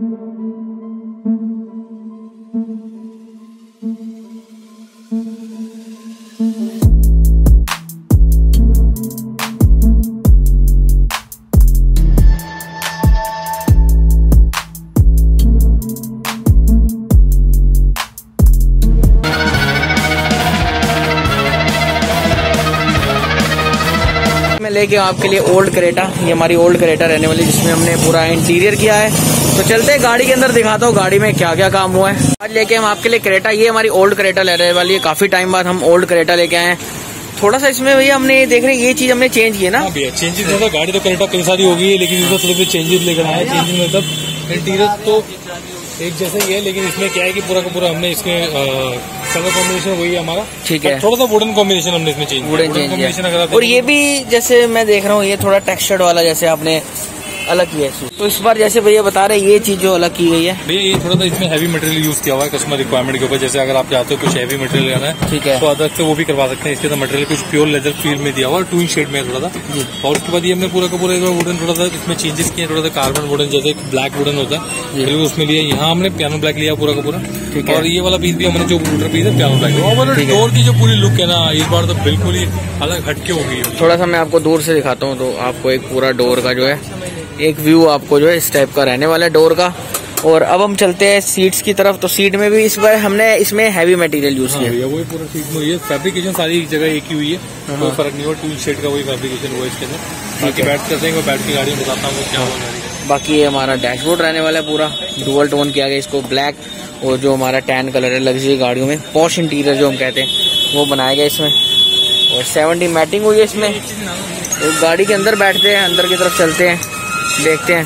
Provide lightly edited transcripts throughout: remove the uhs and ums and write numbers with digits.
लेके आपके लिए ओल्ड क्रेटा, ये हमारी ओल्ड क्रेटा रहने वाली जिसमें हमने पूरा इंटीरियर किया है। तो चलते हैं गाड़ी के अंदर, दिखाता हूँ गाड़ी में क्या क्या काम हुआ है। आज लेके हम आपके लिए क्रेटा, ये हमारी ओल्ड क्रेटा रहने वाली है। काफी टाइम बाद हम ओल्ड क्रेटा लेके आए हैं। थोड़ा सा इसमें भैया हमने देख रहे हैं ये चीज हमने चेंज की है ना, चेंजेस होगा। गाड़ी तो क्रेटा कई सारी होगी लेकिन इसमें थोड़े चेंजेस लेकर आए। चेंजेस मतलब इंटीरियर तो एक जैसा ही है लेकिन इसमें क्या है कि पूरा का पूरा हमने इसके कलर कॉम्बिनेशन वही है हमारा, ठीक है। थोड़ा सा वुडन कॉम्बिनेशन हमने इसमें चेंज किया। और ये भी जैसे मैं देख रहा हूँ ये थोड़ा टेक्सचर्ड वाला जैसे आपने अलग किया है। तो इस बार जैसे भैया बता रहे हैं ये चीज जो अलग की गई है भैया, ये थोड़ा सा इसमें हैवी मटेरियल यूज किया हुआ है कस्टमर रिक्वायरमेंट के ऊपर। जैसे अगर आप चाहते हो कुछ हैवी मटेरियल लेना है, ठीक है, तो अलग से वो भी करवा सकते हैं। इसके साथ मटेरियल कुछ प्योर लेदर फील में दिया हुआ, टू इंच शेड में थोड़ा सा। और उसके बाद ये हमने पूरा का पूरा वुडन थोड़ा सा इसमें चेंजेस किए। थोड़ा सा कार्बन वुडन जैसे ब्लैक वुडन होता है उसमें लिया। यहाँ हमने पियानो ब्लैक लिया पूरा का पूरा। और ये वाला पीस भी हमने जो वुडन पीस है पियानो ब्लैक। डोर की जो पूरी लुक है ना इस बार तो बिल्कुल ही अलग हटके हो गई। थोड़ा सा मैं आपको दूर से दिखाता हूँ तो आपको एक पूरा डोर का जो है एक व्यू आपको जो है इस टाइप का रहने वाला है डोर का। और अब हम चलते हैं सीट्स की तरफ। तो सीट में भी इस बार हमने इसमें हैवी मटेरियल यूज किया है। वही पूरा सीट में हुई है, फैब्रिकेशन सारी जगह एक ही हुई है, कोई फर्क नहीं हुआ। टू शेड का वही फैब्रिकेशन हुआ इसके अंदर। बाकी बैठ करते हैं, बैठ के गाड़ी में बताता हूँ क्या हुआ। बाकी ये हमारा डैशबोर्ड रहने वाला है, पूरा डुअल टोन किया गया इसको, ब्लैक और जो हमारा टैन कलर है लग्जरी गाड़ियों में पॉश इंटीरियर जो हम कहते हैं वो बनाया गया इसमें। और 70 मैटिंग हुई है इसमें। गाड़ी के अंदर बैठते हैं, अंदर की तरफ चलते हैं, देखते हैं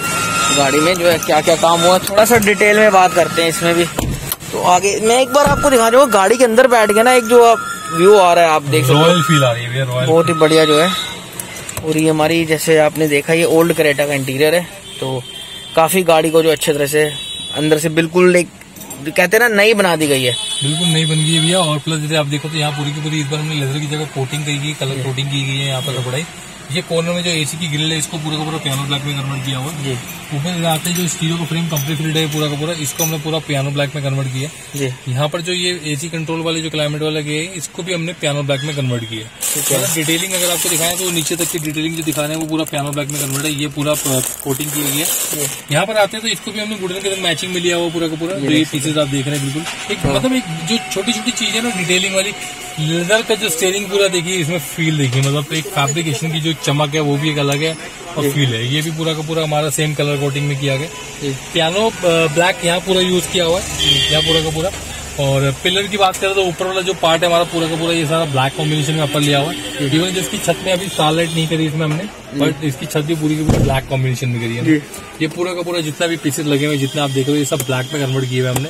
गाड़ी में जो है क्या क्या काम हुआ। थोड़ा सा डिटेल में बात करते हैं इसमें भी। तो आगे मैं एक बार आपको दिखा रहा हूँ गाड़ी के अंदर बैठ के ना, एक जो व्यू आ रहा है आप देख सकते हो, रॉयल फील आ रही है, बहुत ही बढ़िया जो है। और ये हमारी जैसे आपने देखा ये ओल्ड क्रेटा का इंटीरियर है। तो काफी गाड़ी को जो अच्छे तरह से अंदर से बिल्कुल एक कहते ना नई बना दी गई है, बिल्कुल नई बन गई है भैया। और प्लस जैसे आप देखो तो यहाँ पूरी की पूरी इस बार हमने लेदर की जगह कोटिंग की गई, कलर कोटिंग की गई है। यहाँ पर बढ़ाई ये कॉर्नर में जो एसी की ग्रिल है इसको पूरा का पूरा पियानो ब्लैक में कन्वर्ट किया हुआ है। ऊपर आते जो स्टीरियो का फ्रेम कंपनी फील्ड है पूरा का पूरा, इसको हमने पूरा पियानो ब्लैक में कन्वर्ट किया है। यहाँ पर जो ये एसी कंट्रोल वाले जो क्लाइमेट वाले गए इसको भी हमने पियानो ब्लैक में कन्वर्ट किया है। डिटेलिंग अगर आपको दिखाएं तो नीचे तक की डिटेलिंग जो दिखाने वो पूरा पियानो ब्लैक में कन्वर्ट है। ये पूरा कोटिंग की गई है। यहाँ पर आते हैं तो इसको भी हमने वुडन के साथ मैचिंग में लिया हुआ पूरा का पूरा। ये पीसेज आप देख रहे हैं बिल्कुल एक मतलब एक जो छोटी छोटी चीज है ना डिटेलिंग वाली। लेदर का जो स्टेयरिंग पूरा देखिए, इसमें फील देखिए, मतलब एक फैब्रिकेशन की जो चमक है वो भी एक अलग है और फील है। ये भी पूरा का पूरा हमारा सेम कलर कोटिंग में किया गया। पियानो ब्लैक यहाँ पूरा यूज किया हुआ है, यहाँ पूरा का पूरा। और पिलर की बात करें तो ऊपर वाला जो पार्ट है हमारा पूरा का पूरा ये सारा ब्लैक कॉम्बिनेशन में अपर लिया हुआ है। इवन जिसकी छत में अभी स्टारलाइट नहीं करी इसमें हमने, बट इसकी छत भी पूरी की पूरी ब्लैक कॉम्बिनेशन में करी है। ये पूरा का पूरा जितना भी पीसेस लगे हुए जितने आप देख रहे हो ये सब ब्लैक में कन्वर्ट किए हुए हमने।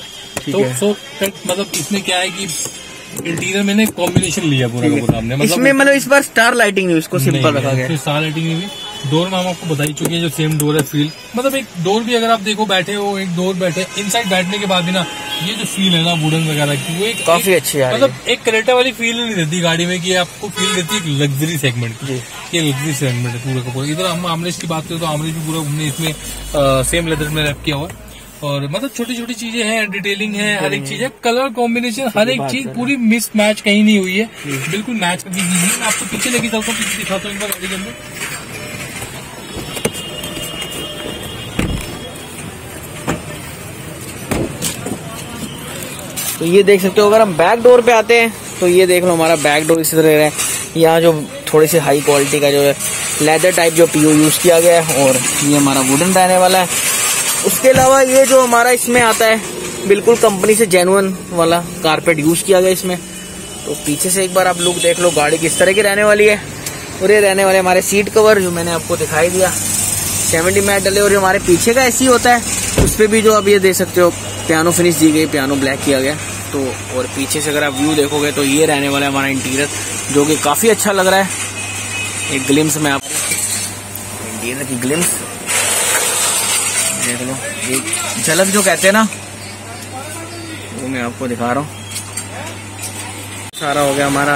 तो सो मतलब इसमें क्या है कि इंटीरियर में कॉम्बिनेशन लिया पूरा का पूरा हमने। इसमें मतलब इस बार स्टार लाइटिंग नहीं, इसको सिंपल रखा गया। स्टार लाइटिंग में भी डोर में हम आपको बता ही चुके हैं जो सेम डोर है फील, मतलब एक डोर भी अगर आप देखो बैठे हो एक डोर बैठे इनसाइड बैठने के बाद भी ना ये जो फील है ना वुडन वगैरह की वो एक काफी अच्छी है। मतलब एक क्रेटा वाली फील नहीं देती गाड़ी में कि आपको फील देती है लग्जरी सेगमेंट की। ये लग्जरी सेगमेंट है पूरा का पूरा। इधर हम आमरेज की बात करें तो आमरेज भी पूरा हमने इसमें सेम लेदर में रैप किया हुआ। और मतलब छोटी छोटी चीजें हैं, डिटेलिंग है, हर एक चीज है, कलर कॉम्बिनेशन हर एक चीज पूरी मिस मैच कहीं नहीं हुई है, बिल्कुल मैच करके की है। आपको पीछे लेके चलता हूँ, पीछे दिखाता हूँ एक बार गाड़ी के अंदर। तो ये देख सकते हो अगर हम बैक डोर पे आते हैं तो ये देख लो हमारा बैक डोर इसी तरह है। यहाँ जो थोड़ी सी हाई क्वालिटी का जो है लेदर टाइप जो पीओ यूज किया गया है। और ये हमारा वुडन रहने वाला है। उसके अलावा ये जो हमारा इसमें आता है बिल्कुल कंपनी से जेन्युइन वाला कारपेट यूज किया गया इसमें। तो पीछे से एक बार आप लुक देख लो गाड़ी किस तरह की रहने वाली है। और ये रहने वाले हमारे सीट कवर जो मैंने आपको दिखाई दिया 70 मैट डले। और ये हमारे पीछे का एसी होता है उस पर भी जो आप ये देख सकते हो पियानो फिनिश दी गई, पियानो ब्लैक किया गया। तो और पीछे से अगर आप व्यू देखोगे तो ये रहने वाला हमारा इंटीरियर जो कि काफ़ी अच्छा लग रहा है। एक ग्लिम्स में आप इंटीरियर की ग्लिम्स देख लो, एक झलक जो कहते हैं ना वो मैं आपको दिखा रहा हूँ। सारा हो गया हमारा।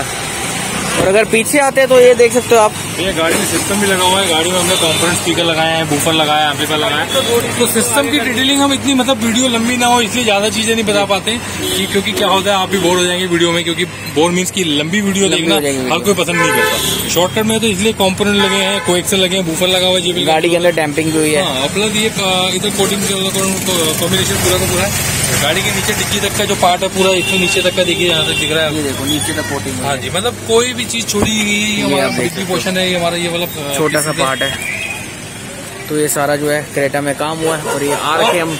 और अगर पीछे आते हैं तो ये देख सकते हो आप ये गाड़ी में सिस्टम भी लगा हुआ है। गाड़ी में हमने कॉम्पोनेंट स्पीकर लगाए हैं, बूफर लगाया है, एम्पलीफायर लगाया है। तो सिस्टम की डिटेलिंग हम इतनी मतलब वीडियो लंबी ना हो इसलिए ज्यादा चीजें नहीं बता पाते कि क्योंकि क्या होता है आप भी बोर हो जाएंगे वीडियो में, क्योंकि बोर मीन्स की लंबी वीडियो देखना हर कोई पसंद नहीं करता। शॉर्टकट में तो इसलिए कॉम्पोनेंट लगे हैं, कोएक्सल लगे हैं, बूफर लगा हुआ है, गाड़ी के अंदर डैम्पिंग हुई है, प्लस ये इधर कोटिंग कॉम्बिनेशन पूरा का पूरा है। गाड़ी के नीचे डिक्की तक का जो पार्ट है पूरा इसमें नीचे तक का देखिए, यहाँ तक दिख रहा है, देखो नीचे तक कोटिंग। हाँ जी, मतलब कोई भी चीज छोड़ी गई हमारा पोर्शन है, ये हमारा ये मतलब छोटा सा पार्ट है। तो ये सारा जो है क्रेटा में काम हुआ है और ये आर के हम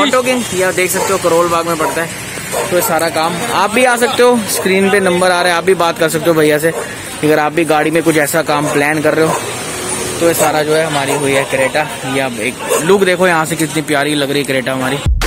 ऑटो गैंग या देख सकते हो करोल बाग में पड़ता है। तो ये सारा काम आप भी आ सकते हो, स्क्रीन पे नंबर आ रहा है, आप भी बात कर सकते हो भैया से अगर आप भी गाड़ी में कुछ ऐसा काम प्लान कर रहे हो। तो ये सारा जो है हमारी हुई है क्रेटा, या एक लुक देखो यहाँ से कितनी प्यारी लग रही है क्रेटा हमारी।